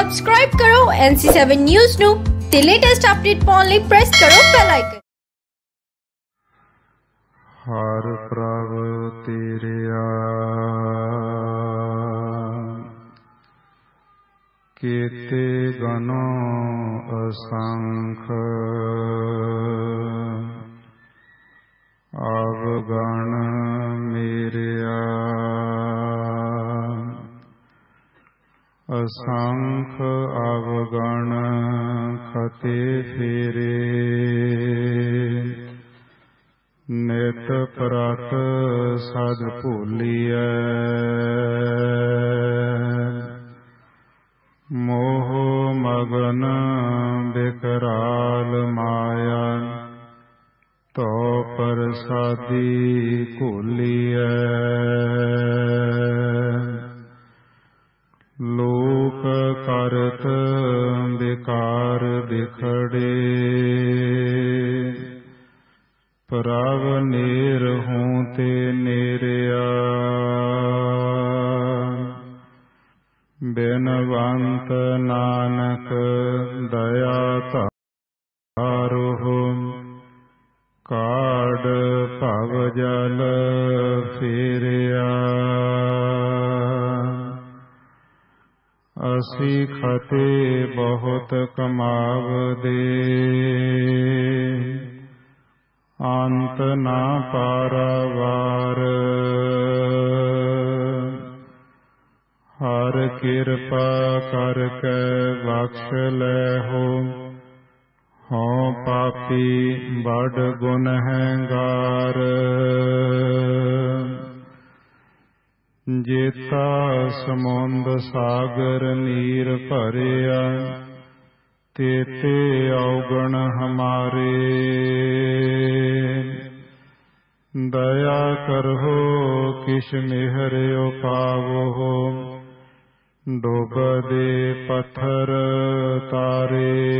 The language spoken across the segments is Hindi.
सब्सक्राइब करो NC7 न्यूज़ नो ते लेटेस्ट अपडेट पाउन लई प्रेस करो बेल आइकन। हर प्रभ तेरे केते गणो असंख अवगण मेरे असंख अवगण खते फेरे नेत प्रात सद भूलिय मोह मगन बिकराल माया तो परसादी कुलिय लोक करत बेकार बिखड़े प्रभ नेर हों ते नेरिया बेनवंत नानक दया तारो काढ़ भव जल फेरिया असी खते बहुत कमाव दे अंत ना पारावार हर कृपा करके बख्श ले हो पापी बड़ गुनहगार जेता समुंद सागर नीर भरिया तेते अवगण हमारे दया करहो किश मेहर उपावो डोब दे पत्थर तारे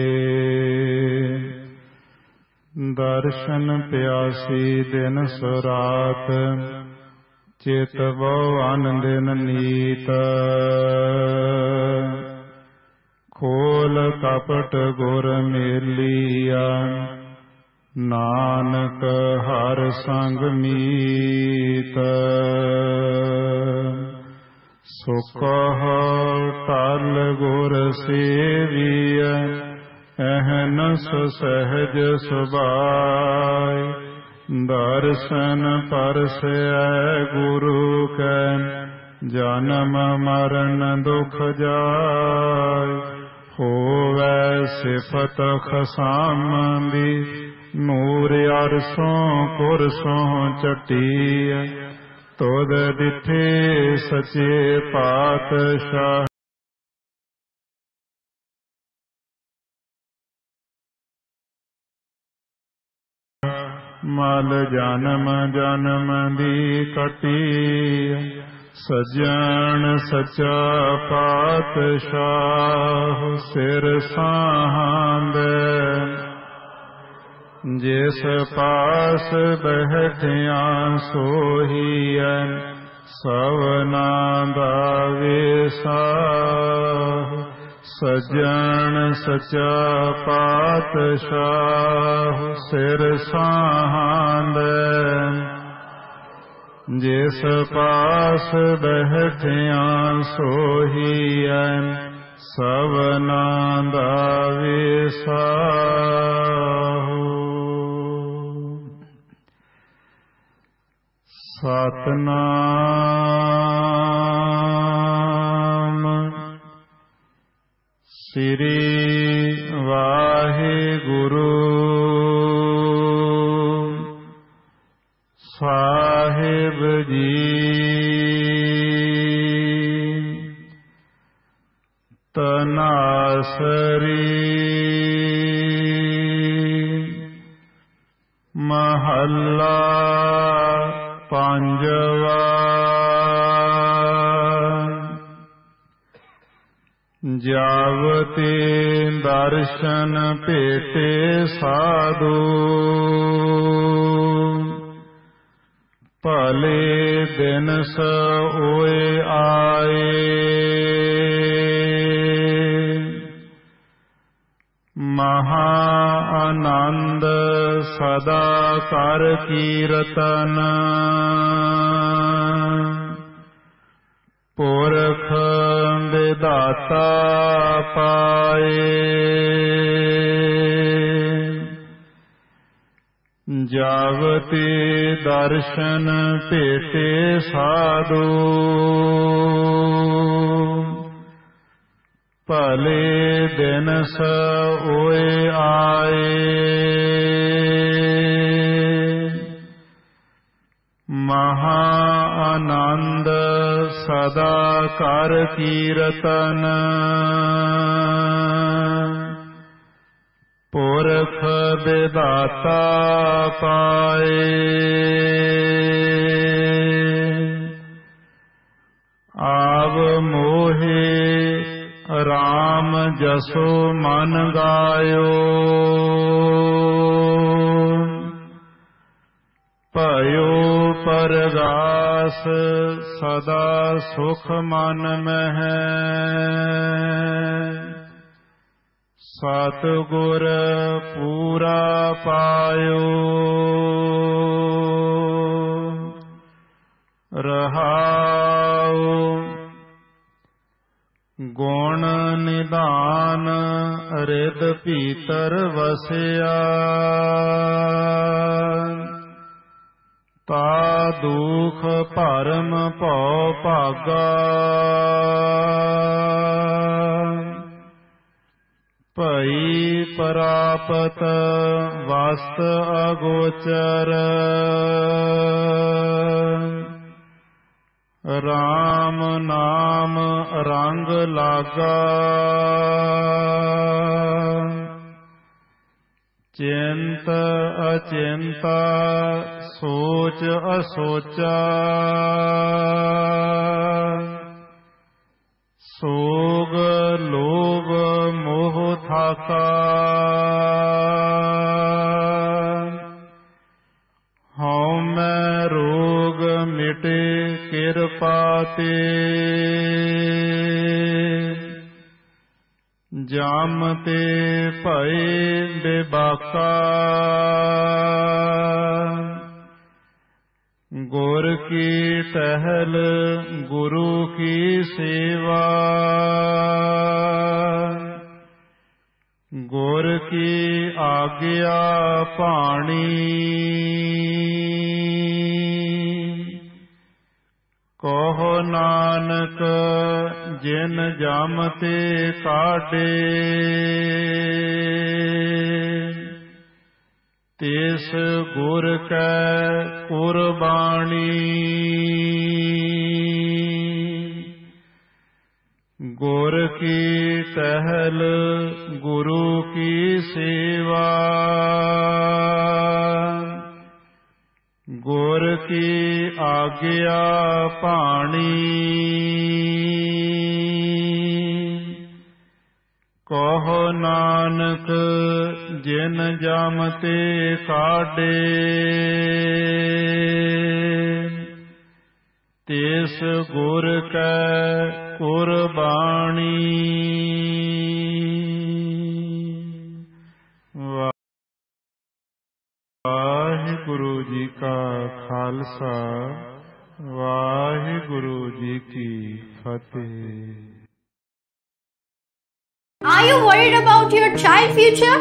दर्शन प्यासी दिन सुरात चेतवो अन दिन नीत खोल कपट गुर मेलिया नानक हर संग मीत सुकह टल गुर सेविय अहनस सहज सुबाय दर्शन परसे गुरु कै जन्म मरण दुख जाय होवे सिफत खसामंदी नूर अरसों कुरसों चटिया तोद दिथे सचे पातशाह मल जन्म जन्म दी कटिया सजन सचा पातशाह सिर सांद जिस पास बैठिया सोहियन सवना दावे साह सजन सचा पातशाह सिर सांद जिस पास बैठिया सोहियन सवना दावे साहु सतनाम श्री वाहेगुरु साहिब जी तनासरी महला पांजवा जावते दर्शन पेटे साधु भले दिन सोए आए सार कीर्तन पुरख विदाता पाए जावते दर्शन पेते साधु पले दिन सोए आए महा आनंद सदा कर कीर्तन पुरख विदाता पाए आव मोहे राम जसो मन गायो पयो परगास सदा सुख मन में है सतगुर पूरा पायो रहाओ गुण निदान हृद भीतर वसया ता दुख परम पौ भागा पई परापत वास्त अगोचर राम नाम रंग लागा चिंत अचिंता सोच असोचा सोग लोभ मोह थाका किरपाते जामते पए बेबाका गुर की टहल गुरु की सेवा गुर की आज्ञा पाणी कहो नानक जिन जामते काटे तिस गुर कै कुर्बानी गुर की टहल गुरु की सेवा गुर की आज्ञा पाणी कहो नानक जिन जामते काटे तिस गुर कै कुर्बानी। वाहिगुरु जी का खालसा वाहिगुरु जी की फतेह। Are you worried about your child future?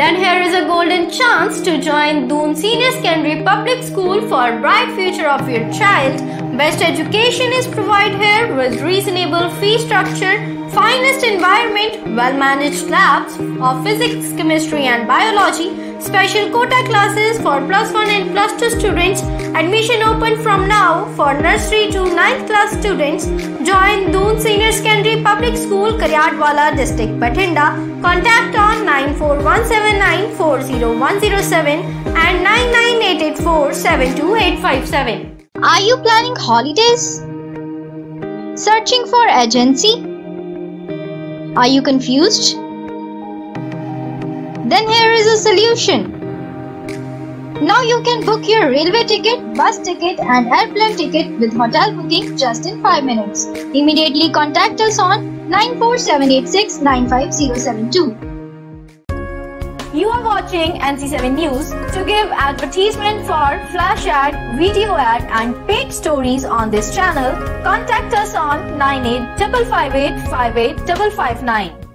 Then here is a golden chance to join Doon Senior Secondary Public School for bright future of your child. Best education is provided here with reasonable fee structure, finest environment, well-managed labs of physics, chemistry and biology. Special quota classes for plus 1 and plus 2 students. Admission open from now for nursery to 9th class students. Join Doon Senior Secondary Public School, Karyatwala district, Patinda. Contact on 9417940107 and 9988472857. Are you planning holidays? Searching for agency? Are you confused? Then here is a solution. Now you can book your railway ticket, bus ticket and airplane ticket with hotel booking just in 5 minutes. Immediately contact us on 94786 95072. You are watching NC7 News. To give advertisement for flash ad, video ad and paid stories on this channel, contact us on 9855858559.